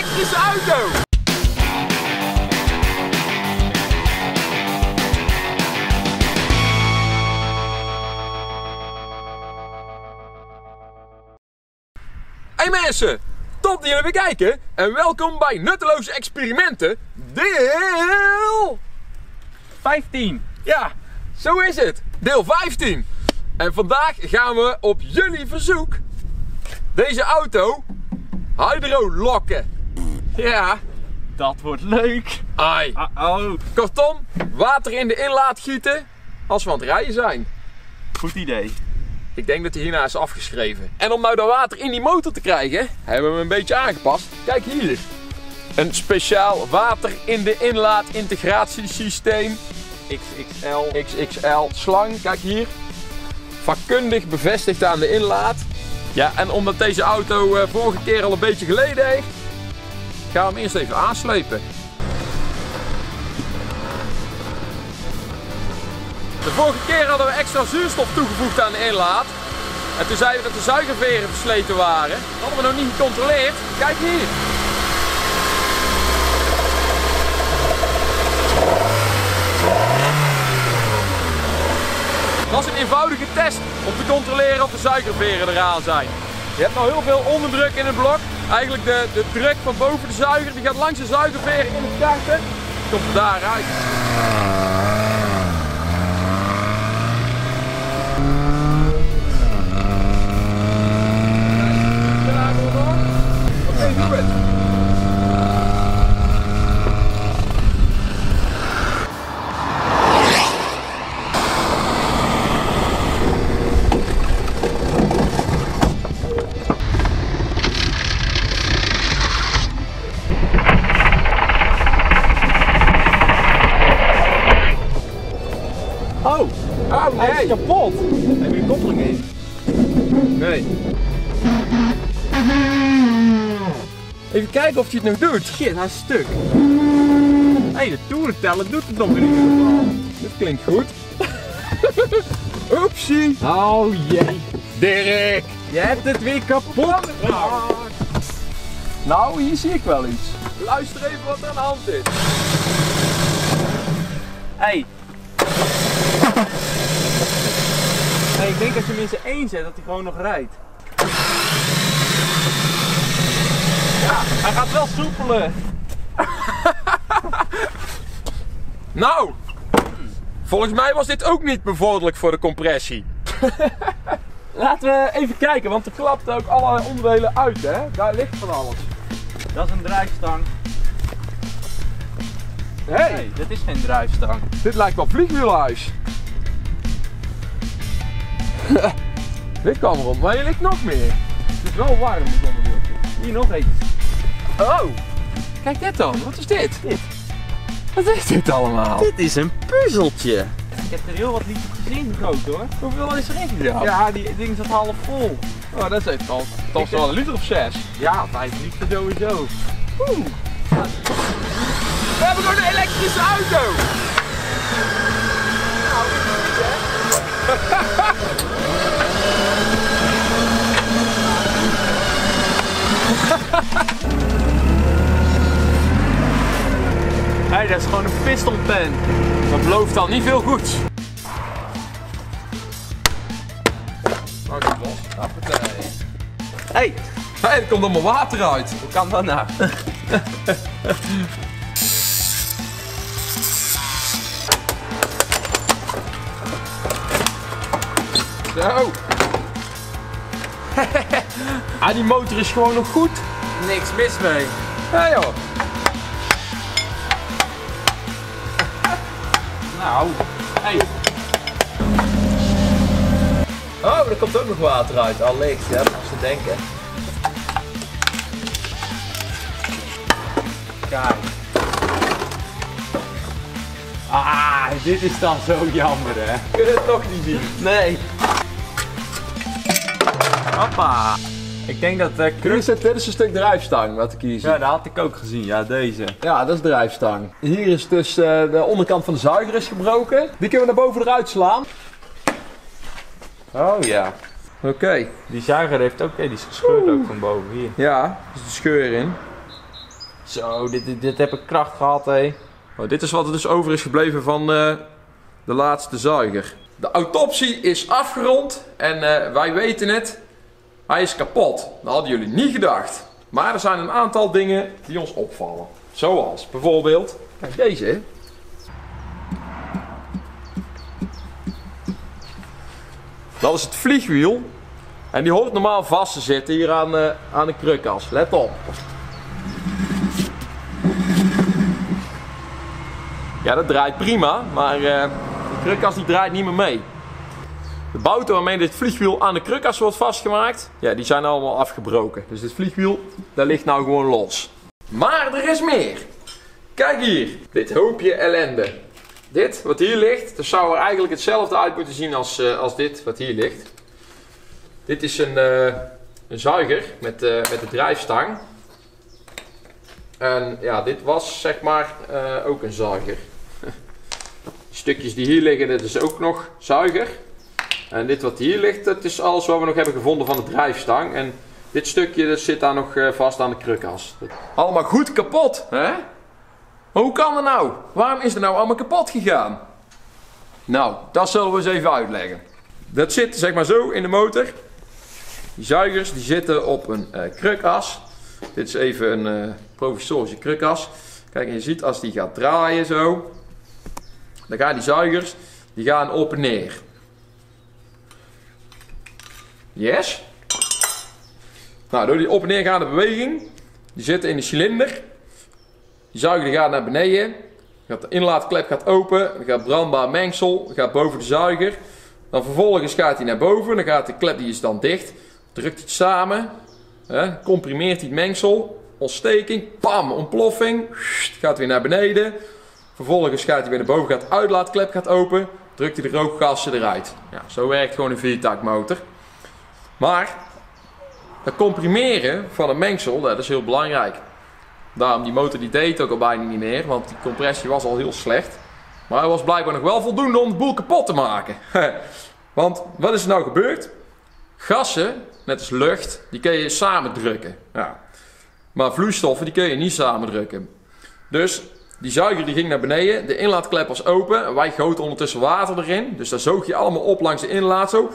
elektrische auto. Hey mensen, top dat jullie weer kijken en welkom bij Nutteloze Experimenten deel 15. Ja, zo is het, deel 15. En vandaag gaan we op jullie verzoek deze auto hydrolocken. Ja, dat wordt leuk. Ai. Kortom, water in de inlaat gieten als we aan het rijden zijn. Goed idee. Ik denk dat hij hierna is afgeschreven. En om nou dat water in die motor te krijgen, hebben we hem een beetje aangepast. Kijk hier. Een speciaal water in de inlaat integratiesysteem. XXL slang, kijk hier. Vakkundig bevestigd aan de inlaat. Ja, en omdat deze auto vorige keer al een beetje geleden heeft, gaan we hem eerst even aanslepen. De vorige keer hadden we extra zuurstof toegevoegd aan de inlaat. En toen zeiden we dat de zuigerveren versleten waren. Dat hadden we nog niet gecontroleerd. Kijk hier. Dat is een eenvoudige test om te controleren of de zuigerveren eraan zijn. Je hebt nou heel veel onderdruk in het blok. Eigenlijk de druk van boven de zuiger, die gaat langs de zuigerveren in de karten. Komt er daaruit. Hij is kapot! Heb je een koppeling in? Nee. Even kijken of hij het nog doet. Shit, hij is stuk. Hé, de toerenteller doet het nog niet. Dit klinkt goed. Oepsie! Oh jee. Dirk! Je hebt het weer kapot gemaakt! Nou, hier zie ik wel iets. Luister even wat er aan de hand is. Hey. Nee, ik denk als je minstens 1 zet dat hij gewoon nog rijdt. Ja, hij gaat wel soepelen. Nou, volgens mij was dit ook niet bevorderlijk voor de compressie. Laten we even kijken, want er klapt ook allerlei onderdelen uit, hè? Daar ligt van alles. Dat is een drijfstang. Nee, dat is geen drijfstang. Dit lijkt wel vliegwielhuis. Dit kan erop, maar hier ligt nog meer. Het is wel warm, dit onderdeeltje. Hier nog eens. Oh, kijk dit dan. Wat is dit? Wat is dit allemaal? Dit is een puzzeltje. Ik heb er heel wat liefjes gezien groot hoor. Hoeveel is erin gedaan? Ja, die ding zat half vol. Oh, dat is even al. Dat is wel een liter of 6. Ja, 5 liter sowieso. Oeh. We hebben gewoon een elektrische auto! Nou, dit is niet, hè? Hé, hey, dat is gewoon een pistonpen. Dat belooft al niet veel goeds. Pak het los. Hé, er komt allemaal water uit. Hoe kan dat nou? Zo. Ah, die motor is gewoon nog goed. Niks mis mee. Ja joh. Nou. Hey. Oh, er komt ook nog water uit. Al leeg, hè, als ze denken. Kijk. Ah, dit is dan zo jammer, hè. Kun je het toch niet zien? Nee. Hoppa. Ik denk dat dit is een stuk drijfstang wat ik hier zie. Ja, dat had ik ook gezien. Ja, deze. Ja, dat is drijfstang. Hier is dus de onderkant van de zuiger is gebroken. Die kunnen we naar boven eruit slaan. Oh ja. Oké. Die zuiger heeft ook... die is gescheurd ook van boven hier. Ja, er is een scheur in. Zo, dit heb ik kracht gehad, hé. Oh, dit is wat er dus over is gebleven van de laatste zuiger. De autopsie is afgerond en wij weten het. Hij is kapot. Dat hadden jullie niet gedacht. Maar er zijn een aantal dingen die ons opvallen. Zoals bijvoorbeeld, kijk deze, hè. Dat is het vliegwiel. En die hoort normaal vast te zitten hier aan de krukas. Let op. Ja, dat draait prima, maar de krukas die draait niet meer mee. De bouten waarmee dit vliegwiel aan de krukas wordt vastgemaakt, ja, die zijn allemaal afgebroken. Dus dit vliegwiel, dat ligt nou gewoon los. Maar er is meer. Kijk hier, dit hoopje ellende. Dit wat hier ligt, dat zou er eigenlijk hetzelfde uit moeten zien als dit wat hier ligt. Dit is een zuiger met de drijfstang. En ja, dit was zeg maar ook een zuiger. Die stukjes die hier liggen, dat is ook nog zuiger. En dit wat hier ligt, dat is alles wat we nog hebben gevonden van de drijfstang. En dit stukje dat zit daar nog vast aan de krukas. Allemaal goed kapot, hè? Maar hoe kan dat nou? Waarom is er nou allemaal kapot gegaan? Nou, dat zullen we eens even uitleggen. Dat zit zeg maar zo in de motor. Die zuigers die zitten op een krukas. Dit is even een provisorische krukas. Kijk, en je ziet als die gaat draaien zo. Dan gaan die zuigers die gaan op en neer. Yes. Nou, door die op en neergaande beweging. Die zitten in de cilinder. Die zuiger gaat naar beneden. De inlaatklep gaat open. Dan gaat brandbaar mengsel. Gaat boven de zuiger. Dan vervolgens gaat hij naar boven. Dan gaat de klep, die is dan dicht. Drukt hij het samen. Comprimeert hij het mengsel. Ontsteking. Pam, ontploffing. Gaat weer naar beneden. Vervolgens gaat hij weer naar boven. Gaat de uitlaatklep gaat open. Drukt hij de rookgassen eruit. Ja, zo werkt gewoon een viertaktmotor. Maar dat comprimeren van een mengsel, dat is heel belangrijk. Daarom die motor die deed ook al bijna niet meer, want die compressie was al heel slecht. Maar hij was blijkbaar nog wel voldoende om de boel kapot te maken. Want wat is er nou gebeurd? Gassen, net als lucht, die kun je samen drukken. Ja. Maar vloeistoffen die kun je niet samen drukken. Dus die zuiger die ging naar beneden, de inlaatklep was open. Wij goten ondertussen water erin, dus daar zoog je allemaal op langs de inlaat zo.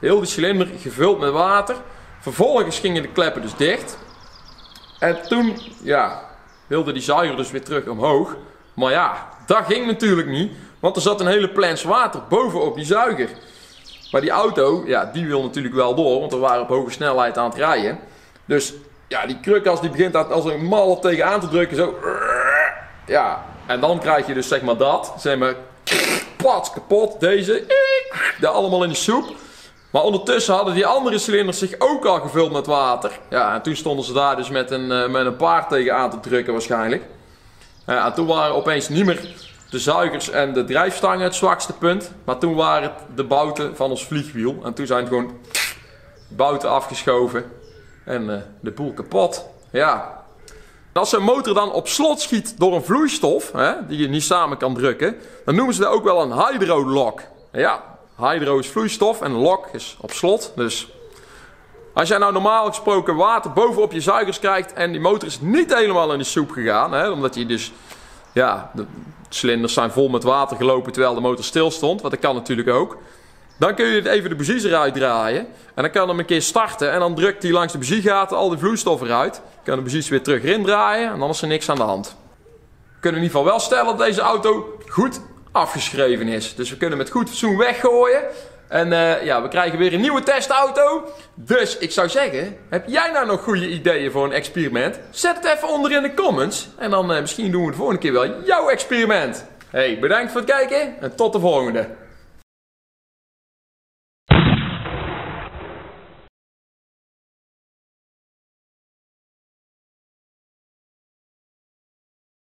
Heel de cilinder gevuld met water. Vervolgens gingen de kleppen dus dicht. En toen, ja, wilde die zuiger dus weer terug omhoog. Maar ja, dat ging natuurlijk niet. Want er zat een hele plens water bovenop die zuiger. Maar die auto, ja, die wil natuurlijk wel door. Want we waren op hoge snelheid aan het rijden. Dus ja, die krukas die begint als een mal op tegenaan te drukken. Zo. Ja, en dan krijg je dus zeg maar dat. Zeg maar, pats, kapot. Deze. Dat allemaal in de soep. Maar ondertussen hadden die andere cilinders zich ook al gevuld met water. Ja, en toen stonden ze daar dus met een paard tegenaan te drukken waarschijnlijk. En toen waren opeens niet meer de zuigers en de drijfstangen het zwakste punt. Maar toen waren het de bouten van ons vliegwiel. En toen zijn het gewoon bouten afgeschoven en de boel kapot. Ja. En als zo'n motor dan op slot schiet door een vloeistof, hè, die je niet samen kan drukken, dan noemen ze dat ook wel een hydrolock. Ja. Hydro is vloeistof en lock is op slot. Dus als jij nou normaal gesproken water bovenop je zuigers krijgt en die motor is niet helemaal in de soep gegaan, hè, omdat je dus, ja, de cilinders zijn vol met water gelopen terwijl de motor stil stond, want dat kan natuurlijk ook. Dan kun je even de buzies eruit draaien en dan kan hem een keer starten en dan drukt hij langs de buziegaten al die vloeistof eruit. Kan de buzies weer terug erin draaien en dan is er niks aan de hand. We kunnen in ieder geval wel stellen dat deze auto goed afgeschreven is. Dus we kunnen met goed fatsoen weggooien. En ja, we krijgen weer een nieuwe testauto. Dus ik zou zeggen, heb jij nou nog goede ideeën voor een experiment? Zet het even onder in de comments. En dan misschien doen we de volgende keer wel jouw experiment. Hey, bedankt voor het kijken en tot de volgende.